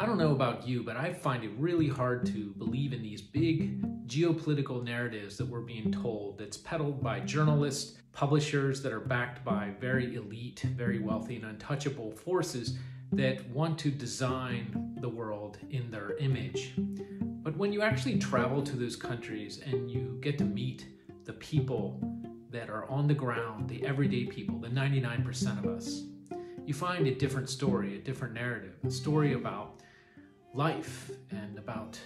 I don't know about you, but I find it really hard to believe in these big geopolitical narratives that we're being told, that's peddled by journalists, publishers that are backed by very elite, very wealthy and untouchable forces that want to design the world in their image. But when you actually travel to those countries and you get to meet the people that are on the ground, the everyday people, the 99% of us, you find a different story, a different narrative, a story about life and about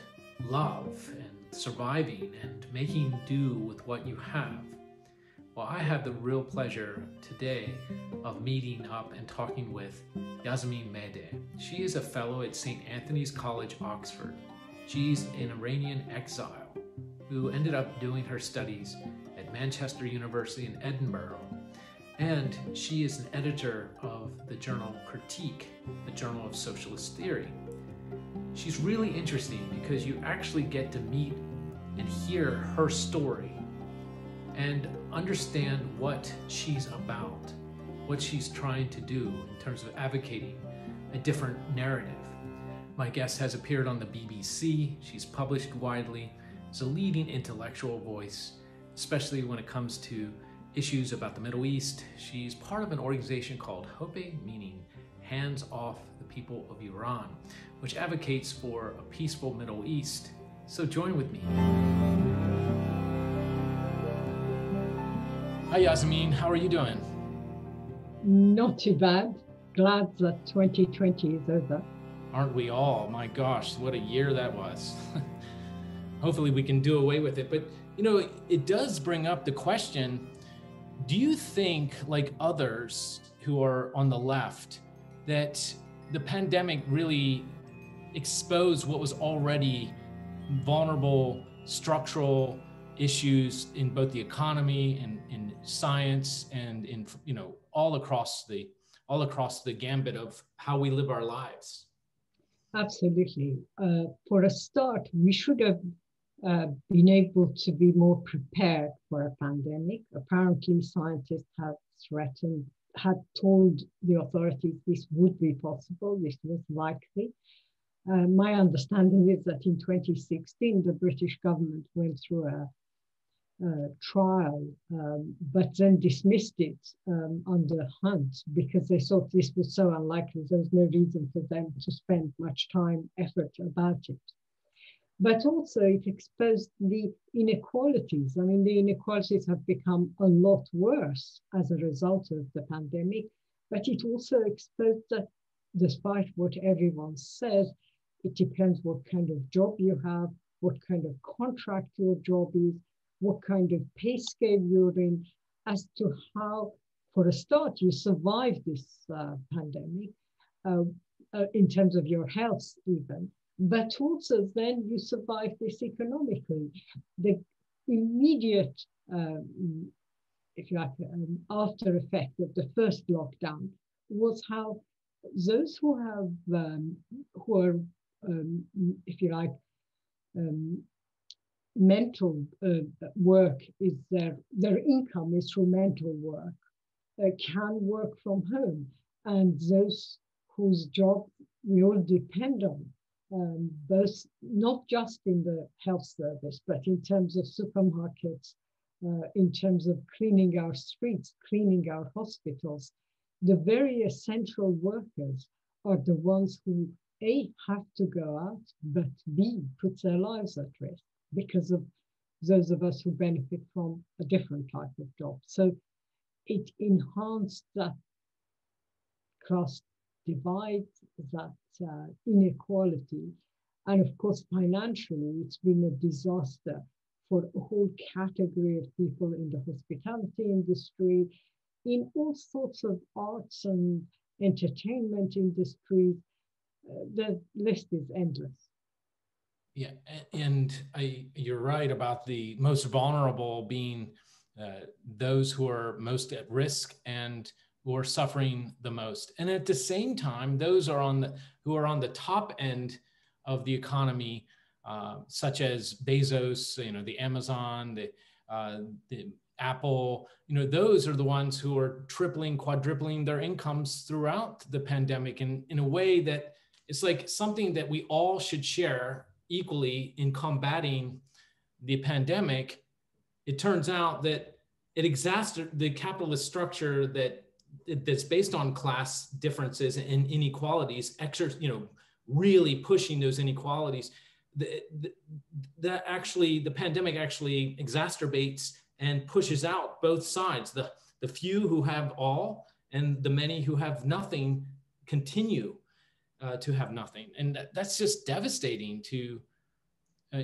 love and surviving and making do with what you have. Well, I have the real pleasure today of meeting up and talking with Yassamine Mather. She is a fellow at St. Anthony's College, Oxford. She's an Iranian exile who ended up doing her studies at Manchester University in Edinburgh, and she is an editor of the journal Critique, the journal of socialist theory. She's really interesting because you actually get to meet and hear her story and understand what she's about, what she's trying to do in terms of advocating a different narrative. My guest has appeared on the BBC, she's published widely, is a leading intellectual voice, especially when it comes to issues about the Middle East. She's part of an organization called Hopi, meaning hands off the people of Iran, which advocates for a peaceful Middle East. So join with me. Hi Yassamine, how are you doing? Not too bad. Glad that 2020 is over. Aren't we all? My gosh, what a year that was. Hopefully we can do away with it. But you know, it does bring up the question, do you think, like others who are on the left, that the pandemic really exposed what was already vulnerable structural issues in both the economy and in science and in, you know, all across the gambit of how we live our lives? Absolutely. For a start, we should have been able to be more prepared for a pandemic. Apparently, scientists had told the authorities this would be possible, this was likely. My understanding is that in 2016, the British government went through a trial, but then dismissed it under Hunt because they thought this was so unlikely, there was no reason for them to spend much time, effort about it. But also it exposed the inequalities. I mean, the inequalities have become a lot worse as a result of the pandemic, but it also exposed that despite what everyone says, it depends what kind of job you have, what kind of contract your job is, what kind of pay scale you're in, as to how, for a start, you survive this pandemic in terms of your health even. But also then you survive this economically. The immediate, if you like, after effect of the first lockdown was how those who have, who are, if you like, mental work is their income is through mental work, can work from home, and those whose job we all depend on. Both not just in the health service, but in terms of supermarkets, in terms of cleaning our streets, cleaning our hospitals, the very essential workers are the ones who A, have to go out, but B, put their lives at risk because of those of us who benefit from a different type of job. So it enhanced that class divide, that inequality. And of course, financially, it's been a disaster for a whole category of people in the hospitality industry, in all sorts of arts and entertainment industries. The list is endless. Yeah, and you're right about the most vulnerable being those who are most at risk and who are suffering the most. And at the same time, those are who are on the top end of the economy, such as Bezos, you know, the Amazon, the Apple, you know, those are the ones who are tripling, quadrupling their incomes throughout the pandemic in a way that It's like something that we all should share equally in combating the pandemic. It turns out that it exacerbates the capitalist structure that's based on class differences and inequalities, really pushing those inequalities. That actually, the pandemic actually exacerbates and pushes out both sides. The few who have all and the many who have nothing continue to have nothing. And that's just devastating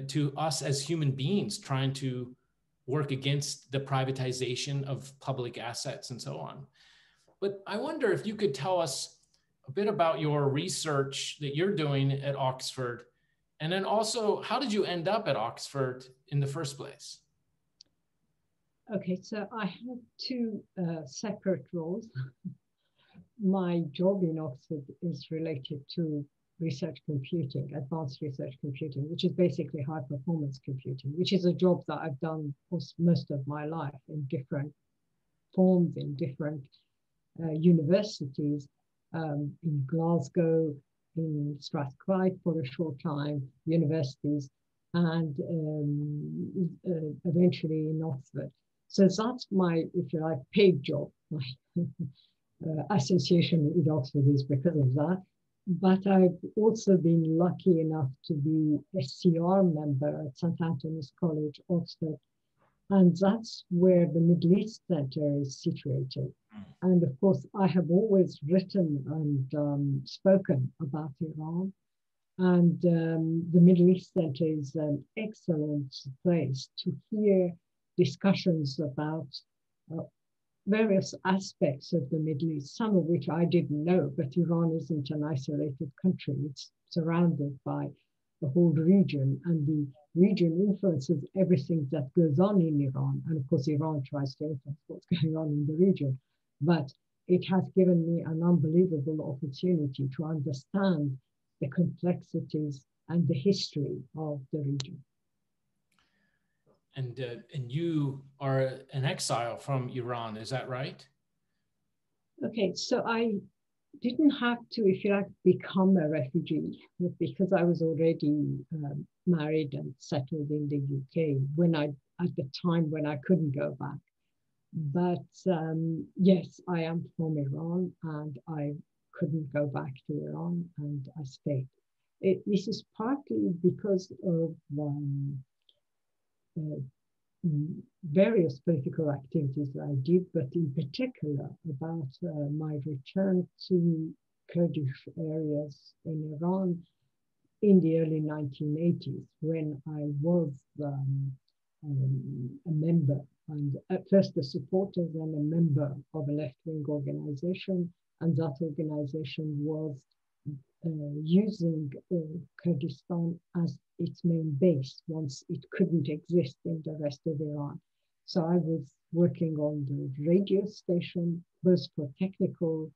to us as human beings trying to work against the privatization of public assets and so on. But I wonder if you could tell us a bit about your research that you're doing at Oxford, and then also, how did you end up at Oxford in the first place? Okay, so I have two separate roles. My job in Oxford is related to research computing, advanced research computing, which is basically high performance computing, which is a job that I've done most of my life in different forms, in different universities, in Glasgow, in Strathclyde for a short time, universities, and eventually in Oxford. So that's my, if you like, paid job. My association with Oxford is because of that. But I've also been lucky enough to be a SCR member at St. Anthony's College, Oxford. And that's where the Middle East Centre is situated. And of course, I have always written and spoken about Iran. And the Middle East Centre is an excellent place to hear discussions about various aspects of the Middle East, some of which I didn't know, but Iran isn't an isolated country. It's surrounded by the whole region, and the region influences everything that goes on in Iran. And of course, Iran tries to influence what's going on in the region. But it has given me an unbelievable opportunity to understand the complexities and the history of the region. And you are an exile from Iran, is that right? Okay, so I didn't have to, if you like, become a refugee, because I was already married and settled in the UK when at the time when I couldn't go back. But yes, I am from Iran, and I couldn't go back to Iran, and I stayed. This is partly because of various political activities that I did, but in particular about my return to Kurdish areas in Iran in the early 1980s, when I was a member, and at first a supporter, then a member of a left-wing organization, and that organization was using Kurdistan as its main base once it couldn't exist in the rest of Iran. So I was working on the radio station, both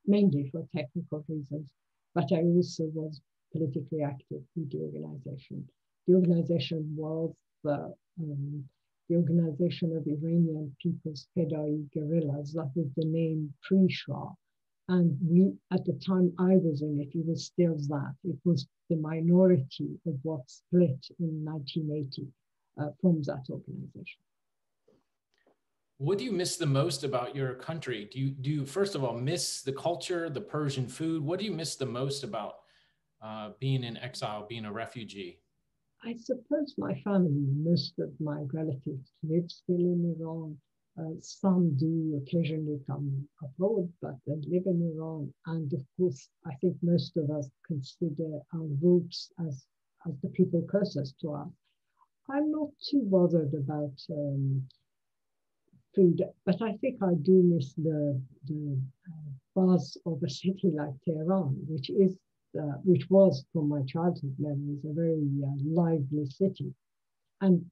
mainly for technical reasons, but I also was politically active with the organization. The organization was the Organization of Iranian People's Fedai Guerrillas. That was the name pre-Shah. And we, at the time I was in it, it was still that. It was the minority of what split in 1980 from that organization. What do you miss the most about your country? Do you first of all, miss the culture, the Persian food? What do you miss the most about being in exile, being a refugee? I suppose my family, most of my relatives live still in Iran. Some do occasionally come abroad, but they live in Iran. And of course, I think most of us consider our roots as the people closest to us. I'm not too bothered about food, but I think I do miss the buzz of a city like Tehran, which was, from my childhood memories, a very lively city. And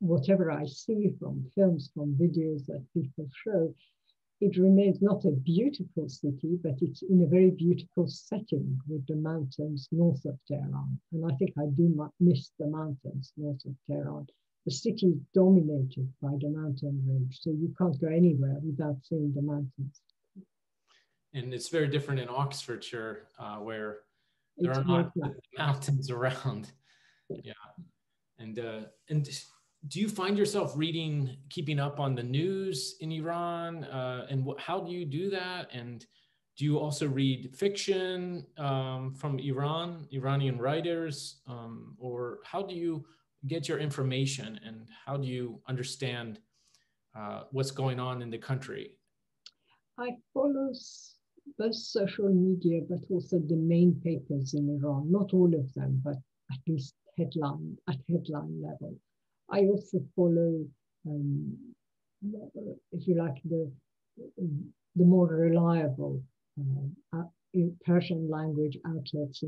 whatever I see from films, from videos that people show, it remains not a beautiful city, but it's in a very beautiful setting with the mountains north of Tehran. And I think I do miss the mountains north of Tehran. The city is dominated by the mountain range, so you can't go anywhere without seeing the mountains. And it's very different in Oxfordshire, where There are not mountains around. Yeah. And do you find yourself reading, keeping up on the news in Iran? How do you do that? And do you also read fiction from Iran, Iranian writers? Or how do you get your information, and how do you understand what's going on in the country? I follow both social media, but also the main papers in Iran. Not all of them, but at least at headline level. I also follow, if you like, the more reliable Persian language outlets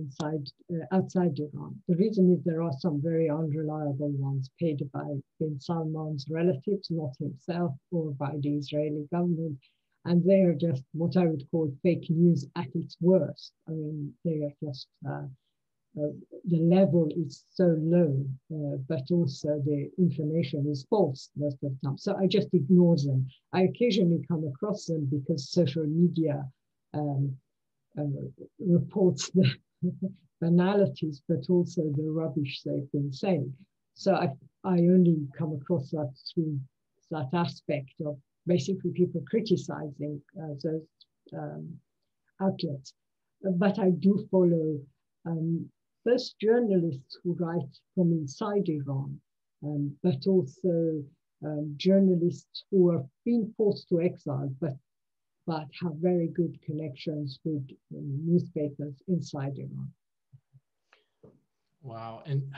outside Iran. The reason is there are some very unreliable ones paid by bin Salman's relatives, not himself, or by the Israeli government. And they are just what I would call fake news at its worst. I mean, they are just, the level is so low, but also the information is false most of the time. So I just ignore them. I occasionally come across them because social media reports the banalities, but also the rubbish they've been saying. So I only come across that through that aspect of basically people criticizing those outlets. But I do follow first journalists who write from inside Iran, but also journalists who have been forced to exile, but have very good connections with newspapers inside Iran. Wow. And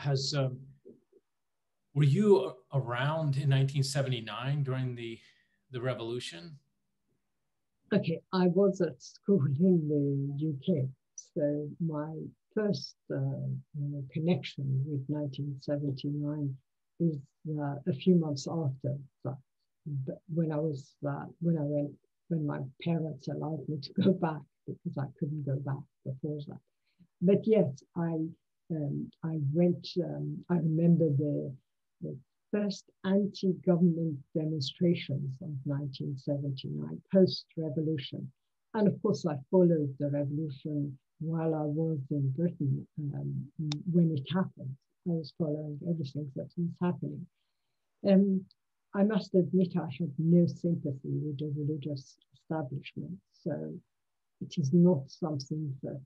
were you around in 1979 during the revolution? Okay, I was at school in the UK, so my first connection with 1979 is a few months after that, but when my parents allowed me to go back, because I couldn't go back before that. But yes, I went. I remember the first anti-government demonstrations of 1979, post-revolution, and of course I followed the revolution while I was in Britain. When it happened, I was following everything that was happening. I must admit I had no sympathy with the religious establishment, so it is not something that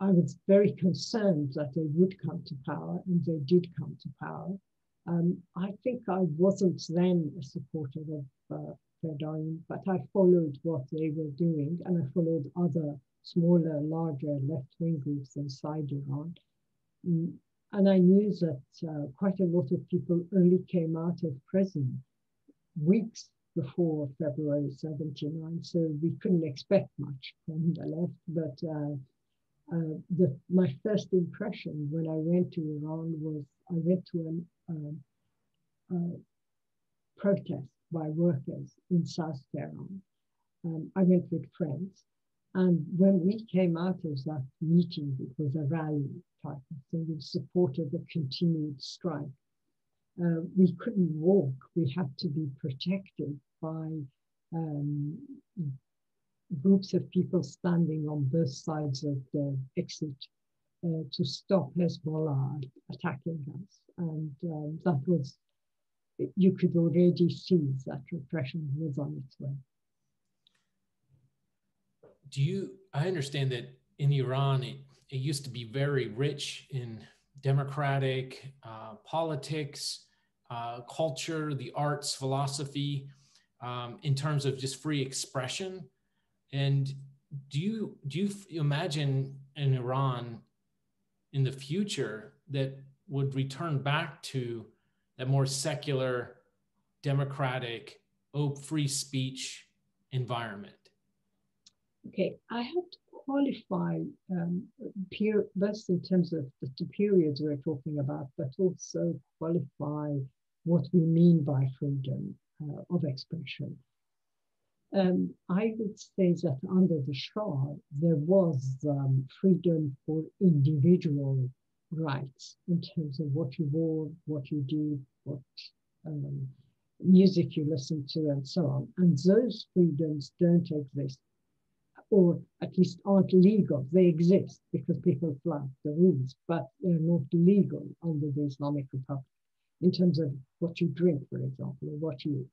I was very concerned that they would come to power, and they did come to power. I think I wasn't then a supporter of Ferdowsi, but I followed what they were doing, and I followed other smaller, larger left-wing groups inside Iran. And I knew that quite a lot of people only came out of prison weeks before February 79, so we couldn't expect much from the left. But my first impression when I went to Iran was I went to a protest by workers in South Tehran. I went with friends. And when we came out of that meeting, it was a rally type of thing in support of the continued strike. We couldn't walk. We had to be protected by groups of people standing on both sides of the exit to stop Hezbollah attacking us. And that was, you could already see that repression was on its way. I understand that in Iran, it used to be very rich in democratic politics, culture, the arts, philosophy, in terms of just free expression. And do you imagine an Iran in the future that would return back to that more secular, democratic, free speech environment? Okay, I have to qualify both in terms of the periods we're talking about, but also qualify what we mean by freedom of expression. I would say that under the Shah, there was freedom for individual rights in terms of what you wore, what you did, music you listen to, and so on. And those freedoms don't exist, or at least aren't legal. They exist because people flout the rules, but they're not legal under the Islamic Republic in terms of what you drink, for example, or what you eat.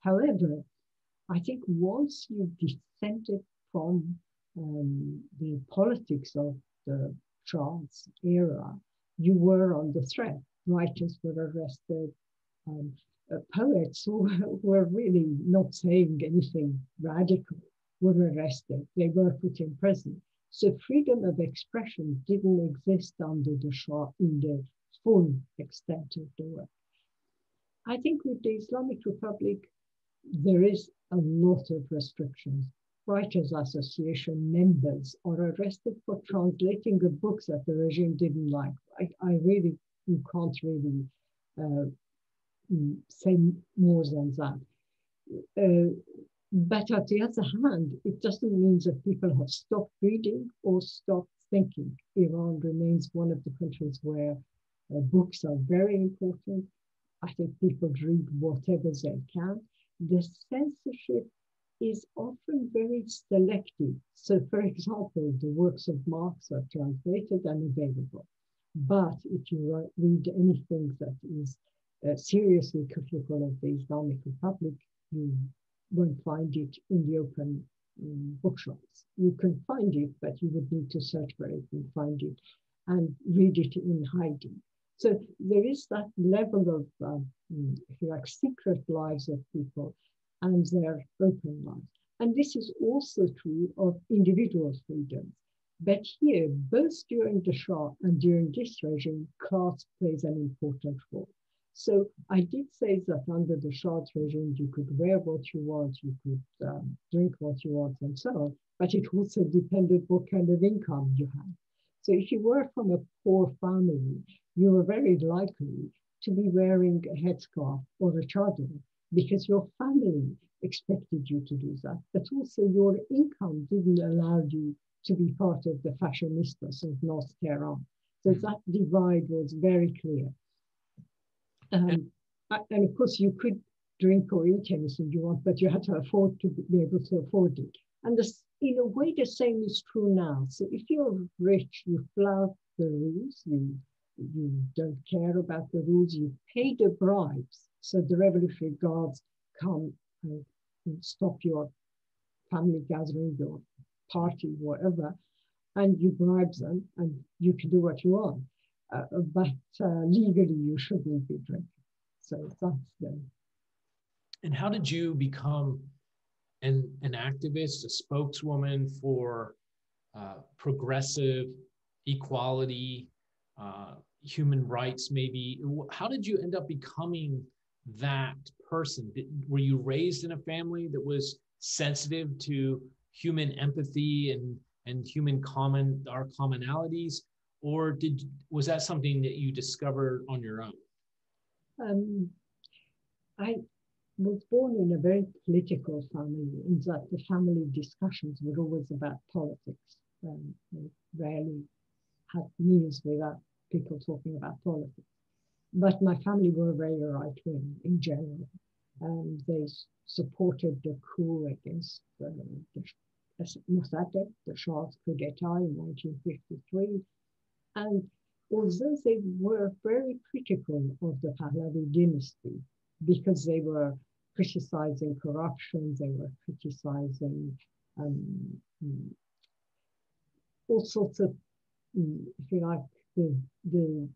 However, I think once you've descended from the politics of the Trans era, you were under threat. Writers were arrested. Poets who were really not saying anything radical were arrested. They were put in prison. So freedom of expression didn't exist under the Shah in the full extent of the word. I think with the Islamic Republic, there is a lot of restrictions. Writers Association members are arrested for translating the books that the regime didn't like. You can't really say more than that. But at the other hand, it doesn't mean that people have stopped reading or stopped thinking. Iran remains one of the countries where books are very important. I think people read whatever they can. The censorship is often very selective. So, for example, the works of Marx are translated and available. But if you read anything that is seriously critical of the Islamic Republic, you won't find it in the open bookshops. You can find it, but you would need to search for it and find it and read it in hiding. So there is that level of secret lives of people and their open lives. And this is also true of individual freedoms. But here, both during the Shah and during this regime, class plays an important role. So I did say that under the Shah's regime, you could wear what you want, you could drink what you want, and so on. But it also depended what kind of income you had. So if you were from a poor family, you were very likely to be wearing a headscarf or a chador because your family expected you to do that. But also your income didn't allow you to be part of the fashionistas of North Tehran. So that divide was very clear. And of course, you could drink or eat anything you want, but you had to afford to be able to afford it. And this, in a way, the same is true now. So if you're rich, you flout the rules, you don't care about the rules, you pay the bribes. So the revolutionary guards come and stop your family gathering, your party, whatever, and you bribe them, and you can do what you want. But legally, you shouldn't be drinking. So that's the. And how did you become an activist, a spokeswoman for progressive equality, human rights, maybe? How did you end up becoming that person? Were you raised in a family that was sensitive to human empathy and human our commonalities, or was that something that you discovered on your own? I was born in a very political family, in that the family discussions were always about politics. We rarely had meals without people talking about politics. But my family were very right wing in general. They supported the coup against Mosaddeq, the Shah's coup d'etat in 1953. And although they were very critical of the Pahlavi dynasty, because they were criticizing corruption, they were criticizing all sorts of, if you like, the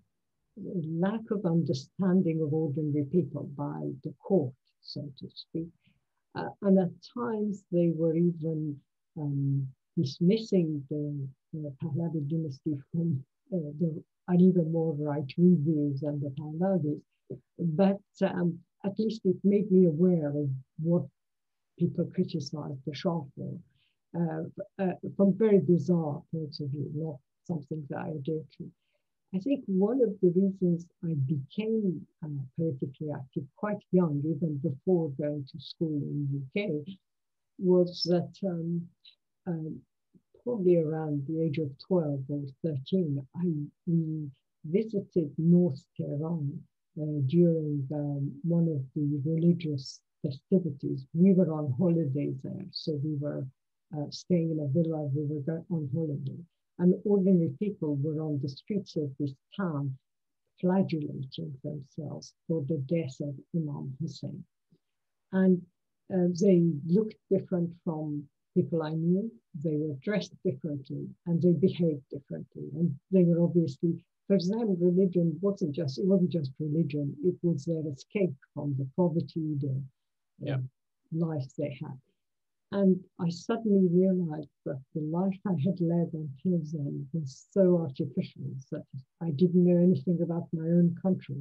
lack of understanding of ordinary people by the court, so to speak. And at times they were even dismissing the Pahlavi dynasty from an even more right-wing views than the Pahlavis. But at least it made me aware of what people criticized the Shah for, from very bizarre points of view, not something that I adhere to. I think one of the reasons I became politically active quite young, even before going to school in the UK, was that probably around the age of 12 or 13, we visited North Tehran during one of the religious festivities. We were on holiday there, so we were staying in a villa, we were on holiday. And ordinary people were on the streets of this town flagellating themselves for the death of Imam Hussein. And they looked different from people I knew. They were dressed differently and they behaved differently. And they were obviously, for them, religion wasn't just, it wasn't just religion, it was their escape from the poverty, the life they had. And I suddenly realized that the life I had led until then was so artificial, that I didn't know anything about my own country,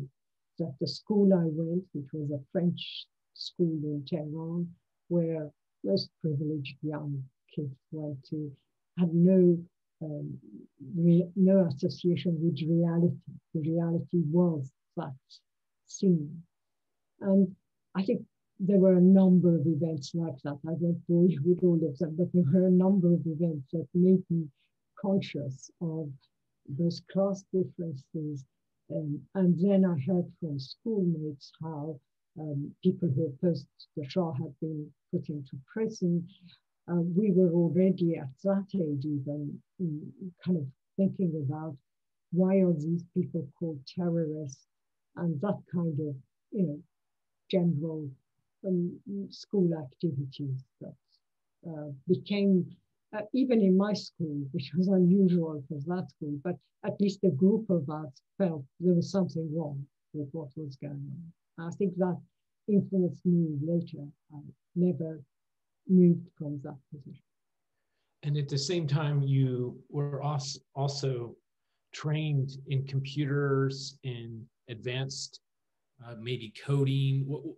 that the school I went, which was a French school in Tehran, where most privileged young kids went to, had no association with reality. The reality was that scene. And I think there were a number of events like that. I won't bore you with all of them, but there were a number of events that made me conscious of those class differences. And then I heard from schoolmates how people who opposed the Shah had been put into prison. We were already at that age even kind of thinking about why are these people called terrorists, and that kind of, you know, general school activities that became, even in my school, which was unusual for that school, but at least a group of us felt there was something wrong with what was going on. I think that influenced me later. I never moved from that position. And at the same time, you were also trained in computers, in advanced, maybe coding.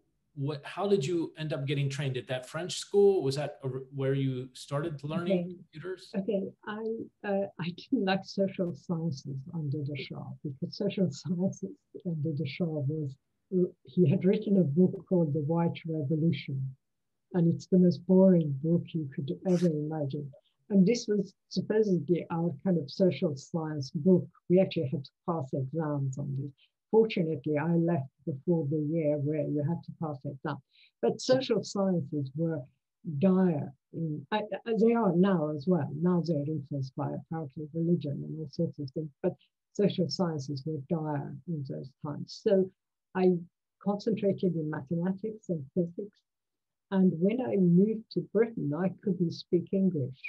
How did you end up getting trained at that French school? Was that where you started learning computers? Okay, I didn't like social sciences under the Shah, because social sciences under the Shah was, he had written a book called The White Revolution, and it's the most boring book you could ever imagine. And this was supposedly our kind of social science book. We actually had to pass exams on this. Fortunately, I left before the year where you had to pass it down. But social sciences were dire. They are now as well. Now they're influenced by apparently religion and all sorts of things. But social sciences were dire in those times. So I concentrated in mathematics and physics. And when I moved to Britain, I couldn't speak English.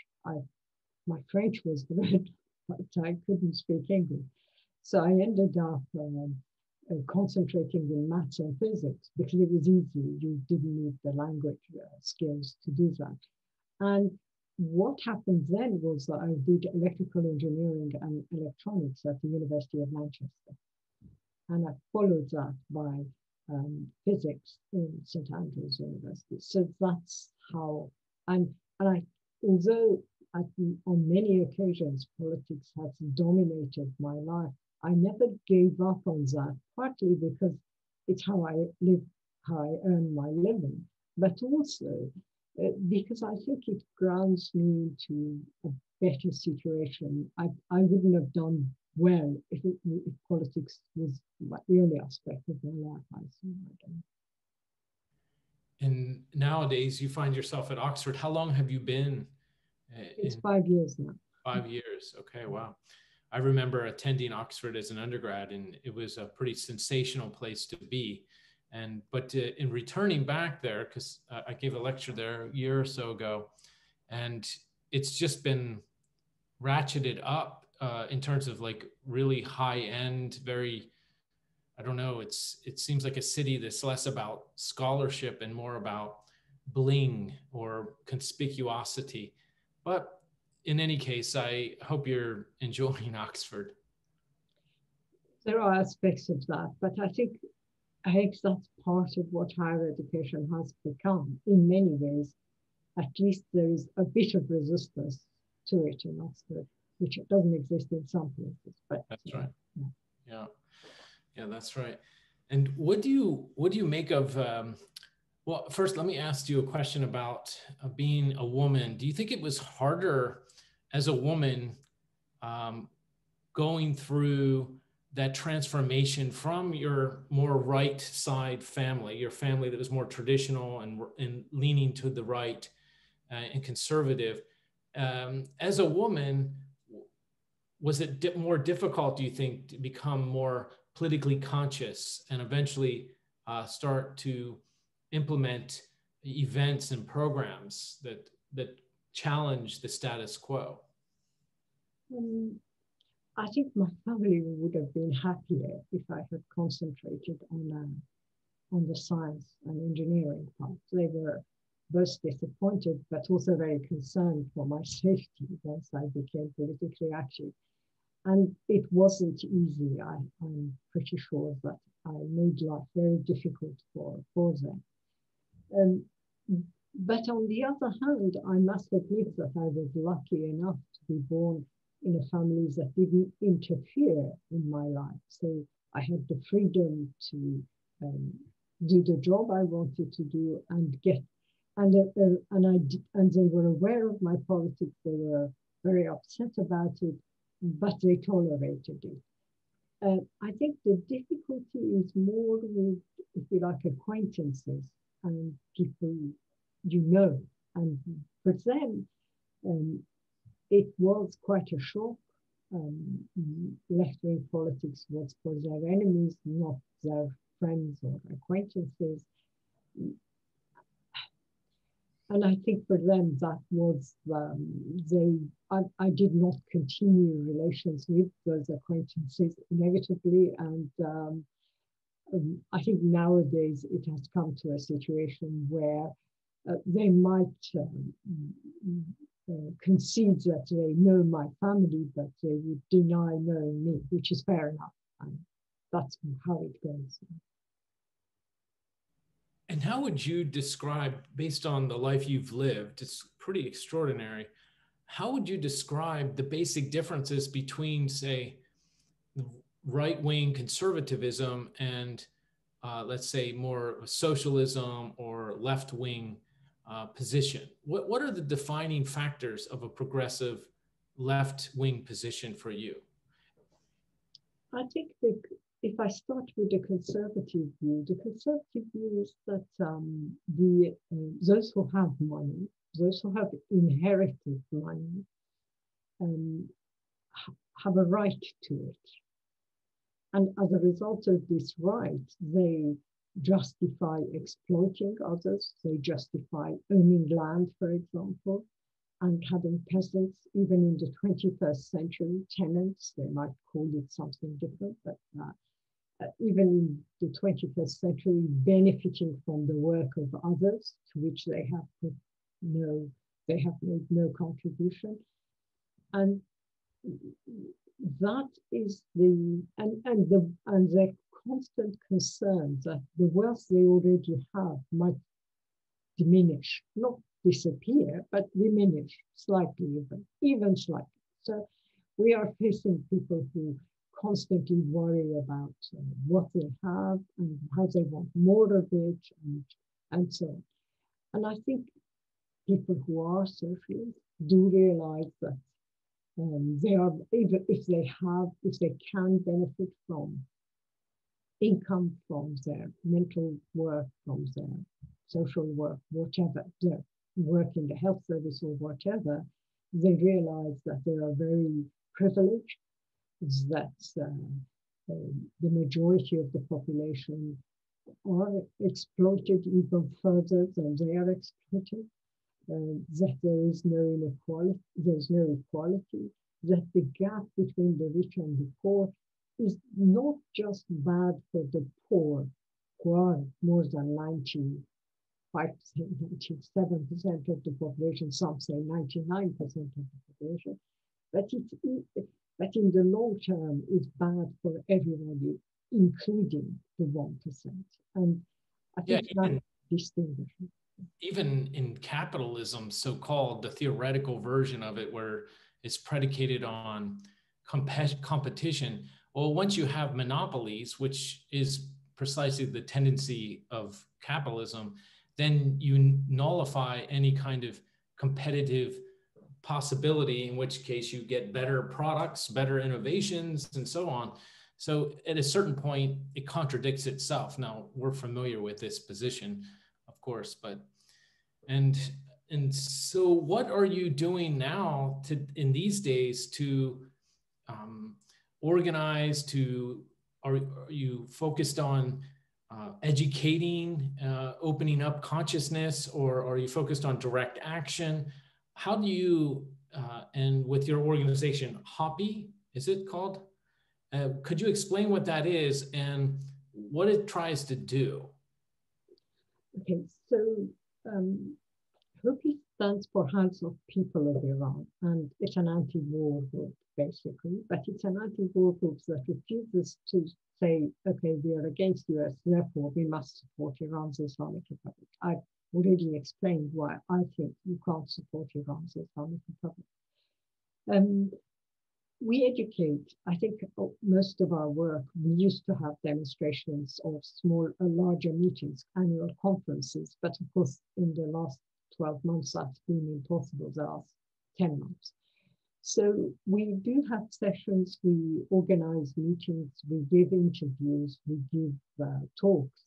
My French was good, but I couldn't speak English. So I ended up concentrating in maths and physics, because it was easy. You didn't need the language skills to do that. And what happened then was that I did electrical engineering and electronics at the University of Manchester. And I followed that by physics in St. Andrews University. So that's how, and although on many occasions politics has dominated my life, I never gave up on that, partly because it's how I live, how I earn my living, but also because I think it grounds me into a better situation. I wouldn't have done well if politics was the only aspect of my life. And nowadays you find yourself at Oxford. How long have you been? It's 5 years now. 5 years, okay, wow. I remember attending Oxford as an undergrad, and it was a pretty sensational place to be. But in returning back there, because I gave a lecture there a year or so ago, and it's just been ratcheted up in terms of like really high end, very, I don't know, it seems like a city that's less about scholarship and more about bling or conspicuosity. But in any case, I hope you're enjoying Oxford. There are aspects of that, but I think that's part of what higher education has become in many ways. At least there is a bit of resistance to it in Oxford, which doesn't exist in some places. But that's right. Yeah, that's right. And what do you make of? Well, first, let me ask you a question about being a woman. Do you think it was harder as a woman going through that transformation from your more right side family, your family that was more traditional and leaning to the right and conservative, as a woman, was it more difficult, do you think, to become more politically conscious and eventually start to implement events and programs that challenge the status quo? I think my family would have been happier if I had concentrated on the science and engineering part. They were both disappointed, but also very concerned for my safety once I became politically active. And it wasn't easy. I'm pretty sure that I made life very difficult for them. But on the other hand, I must admit that I was lucky enough to be born in a family that didn't interfere in my life. So I had the freedom to do the job I wanted to do and get, and they were aware of my politics. They were very upset about it, but they tolerated it. I think the difficulty is more with, if you like, acquaintances and people you know. And for them, it was quite a shock. Left-wing politics was for their enemies, not their friends or acquaintances. And I think for them that was, I did not continue relations with those acquaintances inevitably. And I think nowadays it has come to a situation where they might concede that they know my family, but they would deny knowing me, which is fair enough. And that's how it goes. And how would you describe, based on the life you've lived, it's pretty extraordinary, how would you describe the basic differences between, say, right-wing conservatism and, let's say, more socialism or left-wing position? What are the defining factors of a progressive left-wing position for you? I think that if I start with the conservative view is that those who have money, those who have inherited money, have a right to it. And as a result of this right, they justify exploiting others. They justify owning land, for example, and having peasants, even in the 21st century, tenants. They might call it something different, but even in the 21st century, benefiting from the work of others to which they have put no, they have made no contribution. And that is the, and their constant concern that the wealth they already have might diminish, not disappear, but diminish slightly, even slightly. So we are facing people who constantly worry about what they have and how they want more of it, and so on. And I think people who are socialists do realize that they are, even if they have, if they can benefit from income, from their mental work, from their social work, whatever, their work in the health service or whatever, they realize that they are very privileged, that the majority of the population are exploited even further than they are exploited, that there is no inequality, there's no equality, that the gap between the rich and the poor is not just bad for the poor, who are more than 95%, 97% of the population, some say 99% of the population, but in the long term, it's bad for everybody, including the 1%. And I think that's distinguishing. Even in capitalism, so-called, the theoretical version of it, where it's predicated on competition, well, once you have monopolies, which is precisely the tendency of capitalism, then you nullify any kind of competitive possibility, in which case you get better products, better innovations, and so on. So at a certain point, it contradicts itself. Now, we're familiar with this position, of course, but, and so what are you doing now to, in these days to organize, to, are you focused on educating, opening up consciousness, or are you focused on direct action? How do you, and with your organization, Hopi, is it called? Could you explain what that is and what it tries to do? Okay, so Hopi stands for House of People of Iran, and it's an anti-war group, basically, but it's an anti-war group that refuses to say, okay, we are against the US, therefore we must support Iran's Islamic Republic. I've already explained why I think you can't support Iran's Islamic Republic. We educate. I think most of our work, we used to have demonstrations or small, larger meetings, annual conferences, but of course, in the last 12 months, that's been impossible, the last 10 months. So we do have sessions, we organize meetings, we give interviews, we give talks,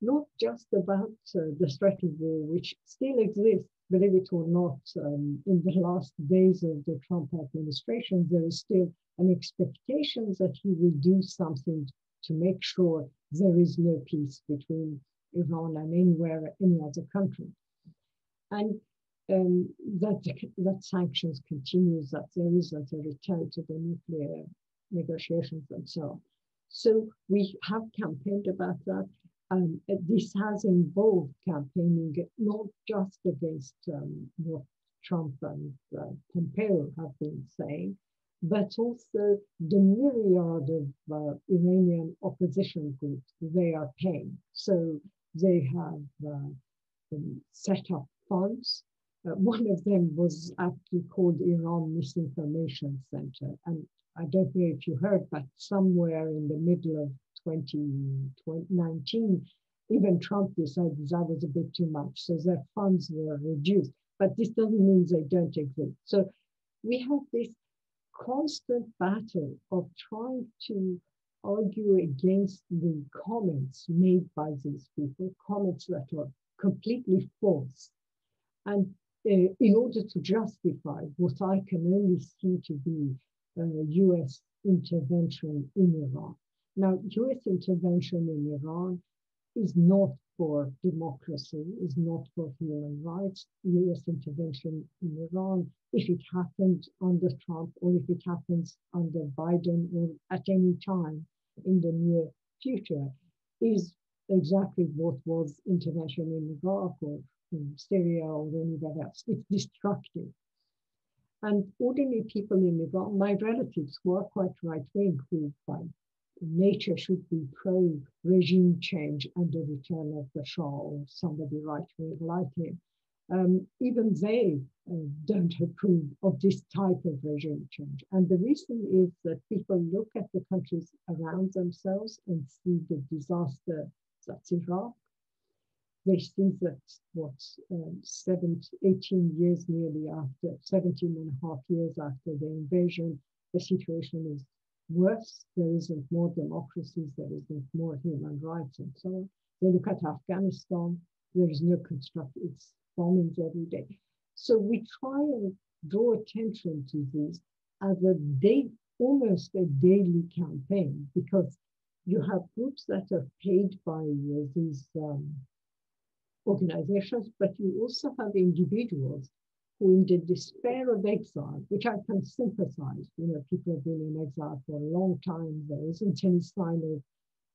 not just about the threat of war, which still exists, believe it or not, in the last days of the Trump administration, there is still an expectation that he will do something to make sure there is no peace between Iran and anywhere, any other country. And that sanctions continues, that there isn't a return to the nuclear negotiations and so on. So we have campaigned about that. This has involved campaigning not just against what Trump and Pompeo have been saying, but also the myriad of Iranian opposition groups they are paying. So they have set up funds. One of them was actually called Iran Misinformation Center. And I don't know if you heard, but somewhere in the middle of 2019, even Trump decided that was a bit too much. So their funds were reduced, but this doesn't mean they don't exist. So we have this constant battle of trying to argue against the comments made by these people, comments that are completely false. And in order to justify what I can only see to be US intervention in Iran. Now, US intervention in Iran is not for democracy, is not for human rights. US intervention in Iran, if it happened under Trump or if it happens under Biden or at any time in the near future, is exactly what was intervention in Iraq or in Syria or anywhere else. It's destructive. And ordinary people in Iran, my relatives who are quite right-wing, who by nature should be pro-regime change and the return of the Shah or somebody right-wing like him. Even they don't approve of this type of regime change. And the reason is that people look at the countries around themselves and see the disaster that's Iraq. They think that what 17 and a half years after the invasion, the situation is worse. There isn't more democracies, there isn't more human rights and so on. They look at Afghanistan, there is no constructive, it's bombings every day. So we try and draw attention to this as almost a daily campaign, because you have groups that are paid by these organizations, but you also have individuals who in the despair of exile, which I can sympathize, you know, people have been in exile for a long time, there isn't any sign of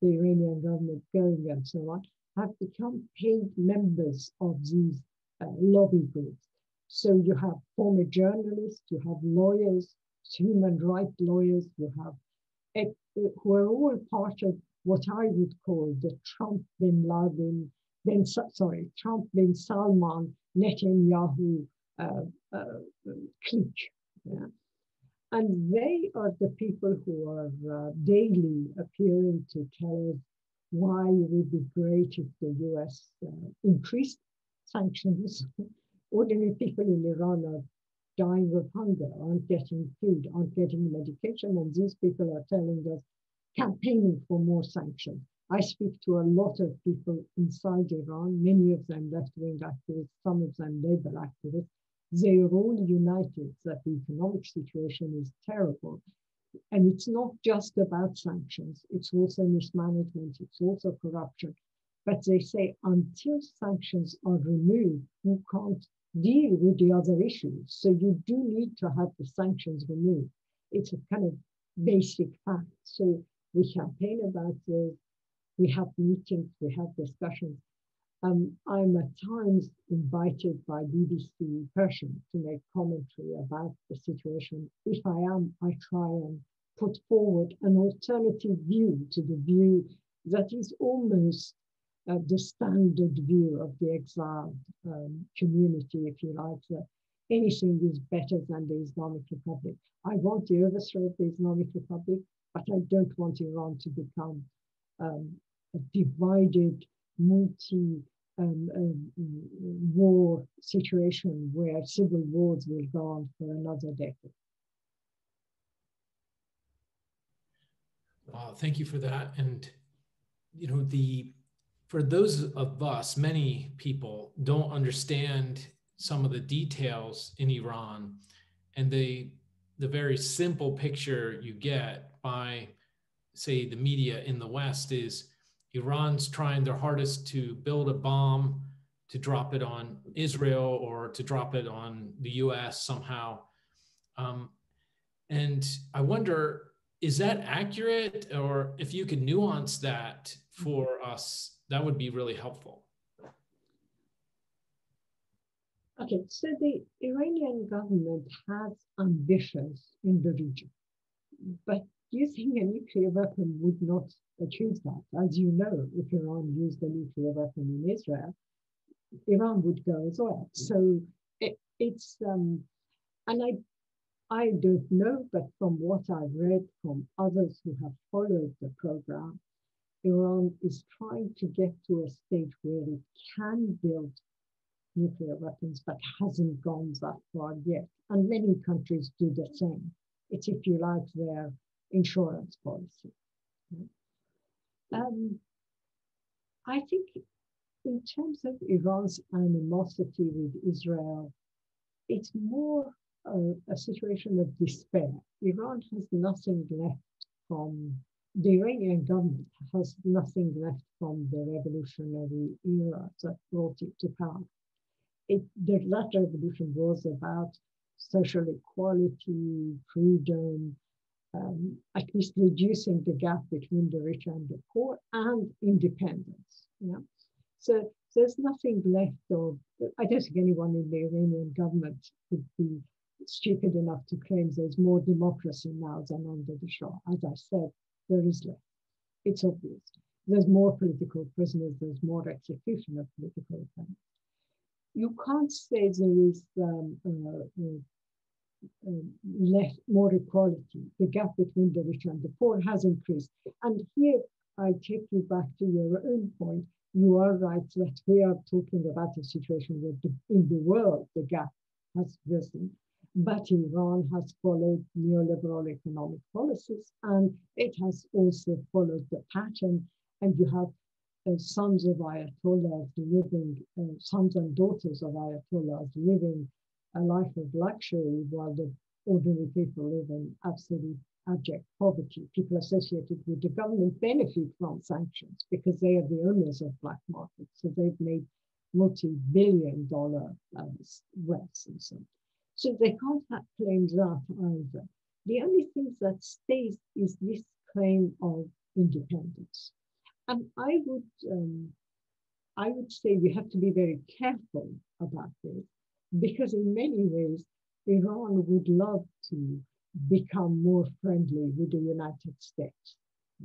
the Iranian government going and so on, have become paid members of these lobby groups. So you have former journalists, you have lawyers, human rights lawyers, you have, who are all part of what I would call the Trump, Bin Laden, Trump, Bin Salman, Netanyahu, clique. Yeah. And they are the people who are daily appearing to tell us why it would be great if the US increased sanctions. Ordinary people in Iran are dying of hunger, aren't getting food, aren't getting medication, and these people are telling us campaigning for more sanctions. I speak to a lot of people inside Iran, many of them left-wing activists, some of them labor activists. They are all united that the economic situation is terrible. And it's not just about sanctions, it's also mismanagement, it's also corruption. But they say until sanctions are removed, you can't deal with the other issues. So you do need to have the sanctions removed. It's a kind of basic fact. So we campaign about this, we have meetings, we have discussions. I'm at times invited by BBC Persian to make commentary about the situation. If I am, I try and put forward an alternative view to the view that is almost the standard view of the exiled community, if you like, that anything is better than the Islamic Republic. I want the overthrow of the Islamic Republic, but I don't want Iran to become a divided, multi-war situation where civil wars will go on for another decade. Wow, thank you for that. And, you know, for those of us, many people don't understand some of the details in Iran, and the very simple picture you get by, say, the media in the West is Iran's trying their hardest to build a bomb, to drop it on Israel or to drop it on the US somehow. And I wonder, is that accurate? Or if you could nuance that for us, that would be really helpful. Okay, so the Iranian government has ambitions in the region, but using a nuclear weapon would not achieve that. As you know, if Iran used a nuclear weapon in Israel, Iran would go as well. So and I don't know, but from what I've read from others who have followed the program, Iran is trying to get to a stage where it can build nuclear weapons, but hasn't gone that far yet. And many countries do the same. It's, if you like, their insurance policy. I think in terms of Iran's animosity with Israel, it's more a situation of despair. Iran has nothing left from, the Iranian government has nothing left from the revolutionary era that brought it to power. That revolution was about social equality, freedom, at least reducing the gap between the rich and the poor, and independence. Yeah? So there's nothing left of, I don't think anyone in the Iranian government would be stupid enough to claim there's more democracy now than under the Shah. As I said, there is less. It's obvious. There's more political prisoners, there's more execution of political offenders. You can't say there is less, more equality. The gap between the rich and the poor has increased. And here I take you back to your own point. You are right that we are talking about a situation where in the world the gap has risen, but Iran has followed neoliberal economic policies, and it has also followed the pattern. And you have sons of Ayatollahs living, sons and daughters of Ayatollahs living a life of luxury while the ordinary people live in absolute abject poverty. People associated with the government benefit from sanctions because they are the owners of black markets. So they've made multi-billion-dollar wealth and so on. So they can't claim that either. The only thing that stays is this claim of independence. And I would say we have to be very careful about this, because in many ways, Iran would love to become more friendly with the United States.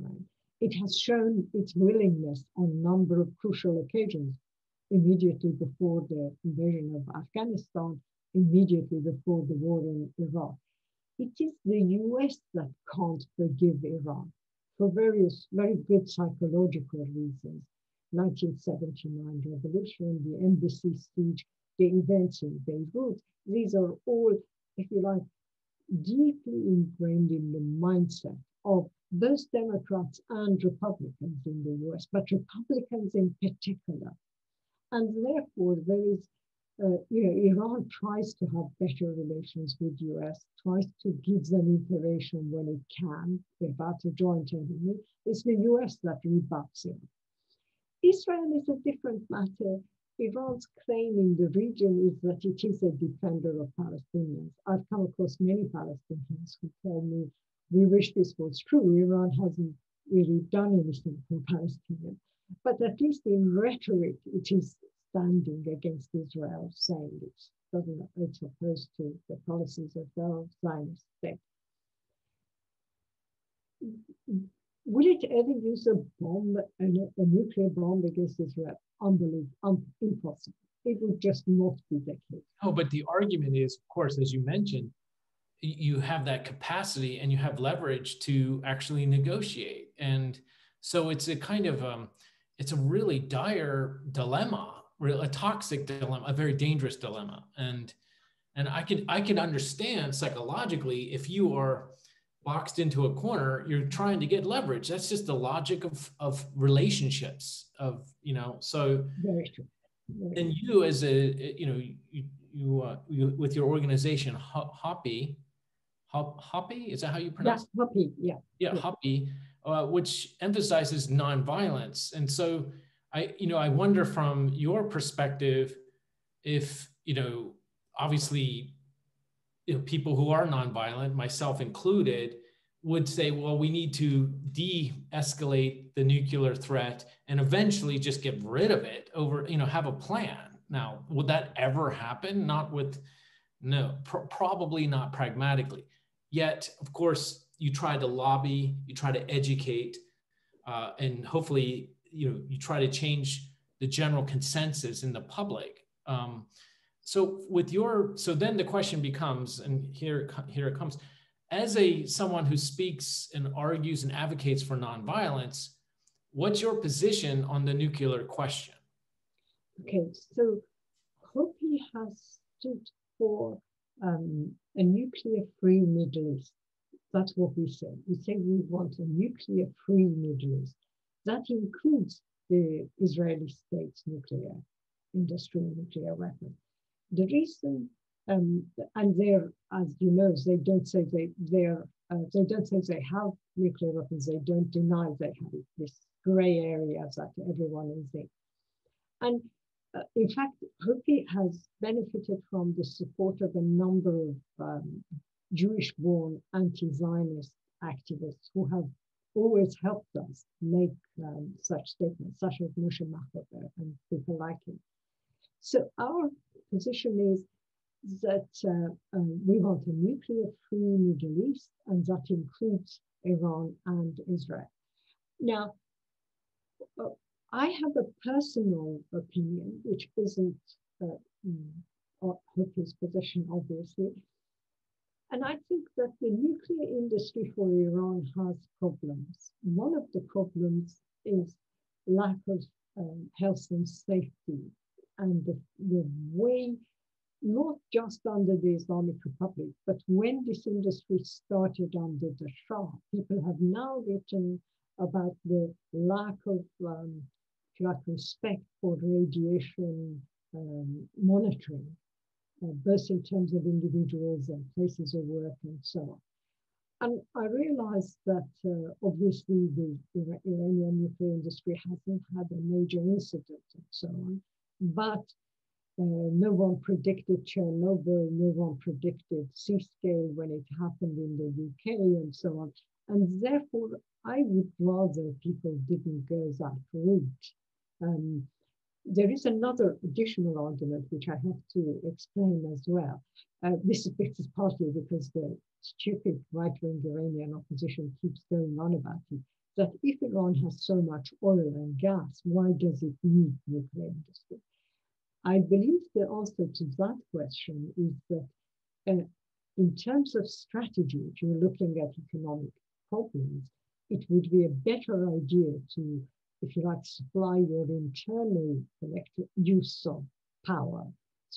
Right? It has shown its willingness on a number of crucial occasions, immediately before the invasion of Afghanistan, immediately before the war in Iraq. It is the US that can't forgive Iran for various very good psychological reasons. 1979 revolution, the embassy siege, the events in Beirut, these are all, if you like, deeply ingrained in the mindset of both Democrats and Republicans in the US, but Republicans in particular. And therefore, there is, Iran tries to have better relations with US, tries to give them information when it can. They're about to join enemy. It's the US that rebuffs it. Israel is a different matter. Iran's claim in the region is that it is a defender of Palestinians. I've come across many Palestinians who tell me, we wish this was true. Iran hasn't really done anything for Palestinians. But at least in rhetoric, it is standing against Israel, saying it doesn't, it's opposed to the policies of the Zionist state. Will it ever use a bomb, a nuclear bomb against Israel? Unbelievable, impossible. It would just not be the case. No, but the argument is, of course, as you mentioned, you have that capacity and you have leverage to actually negotiate. And so it's a kind of, it's a really dire dilemma, a toxic dilemma, a very dangerous dilemma. And I can understand psychologically, if you are boxed into a corner, you're trying to get leverage. That's just the logic of relationships, of, you know, so. Very true. Very true. And you as a, you know, you with your organization, Hopi, Hopi, is that how you pronounce it? Yeah, Hopi, yeah. Yeah, yeah. Hopi, which emphasizes nonviolence. And so I wonder from your perspective, if, you know, obviously, you know, people who are nonviolent, myself included, would say, well, we need to de-escalate the nuclear threat and eventually just get rid of it over, you know, have a plan. Now, would that ever happen? Not with, no, probably not pragmatically. Yet, of course, you try to lobby, you try to educate, and hopefully, you know, you try to change the general consensus in the public. So then the question becomes, and here it comes, as someone who speaks and argues and advocates for nonviolence, what's your position on the nuclear question? Okay, so Hopi has stood for a nuclear-free Middle East. That's what we say. We say we want a nuclear-free Middle East. That includes the Israeli state's nuclear industry, nuclear weapons. The reason, and they're, as you know, they don't say they don't say they have nuclear weapons. They don't deny they have it. This grey area that everyone is in. And in fact, Hopi has benefited from the support of a number of Jewish-born anti-Zionist activists who have always helped us make such statements, such as Moshe Machover and people like him. So our position is that we want a nuclear-free Middle East, and that includes Iran and Israel. Now, I have a personal opinion, which isn't Hopi's position, obviously. And I think that the nuclear industry for Iran has problems. One of the problems is lack of health and safety, and the way, not just under the Islamic Republic, but when this industry started under the Shah, people have now written about the lack of respect for radiation monitoring, both in terms of individuals and places of work and so on. And I realized that obviously the Iranian nuclear industry hasn't had a major incident and so on, but no one predicted Chernobyl, no one predicted Seascale when it happened in the UK and so on. And therefore, I would rather people didn't go that route. There is another additional argument, which I have to explain as well. This is partly because the stupid right-wing Iranian opposition keeps going on about it, that if Iran has so much oil and gas, why does it need nuclear industry? I believe the answer to that question is that in terms of strategy, if you're looking at economic problems, it would be a better idea to, if you like, supply your internal electric use of power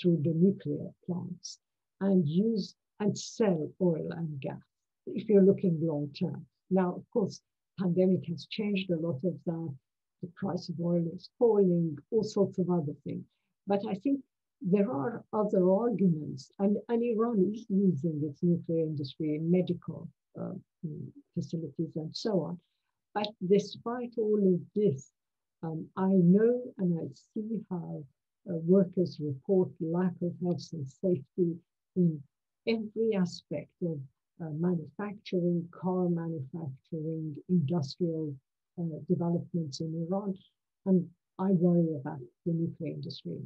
through the nuclear plants and sell oil and gas, if you're looking long term. Now, of course, pandemic has changed a lot of that. The price of oil is falling, all sorts of other things. But I think there are other arguments, and Iran is using its nuclear industry in medical facilities and so on. But despite all of this, I know and I see how workers report lack of health and safety in every aspect of manufacturing, car manufacturing, industrial developments in Iran, and I worry about the nuclear industry.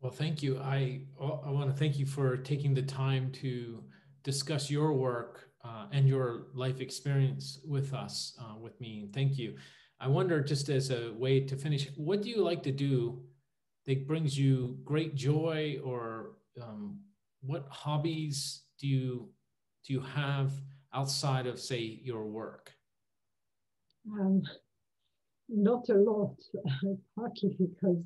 Well, thank you. I want to thank you for taking the time to discuss your work and your life experience with us, with me. Thank you. I wonder, just as a way to finish, what do you like to do that brings you great joy, or what hobbies do you have outside of, say, your work? Not a lot, partly because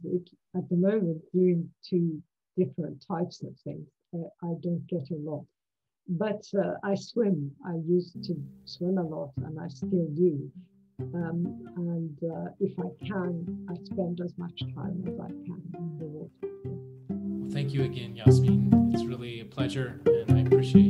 at the moment doing two different types of things, I don't get a lot. But I swim. I used to swim a lot, and I still do. And if I can, I spend as much time as I can in the water. Well, thank you again, Yassamine. It's really a pleasure, and I appreciate it.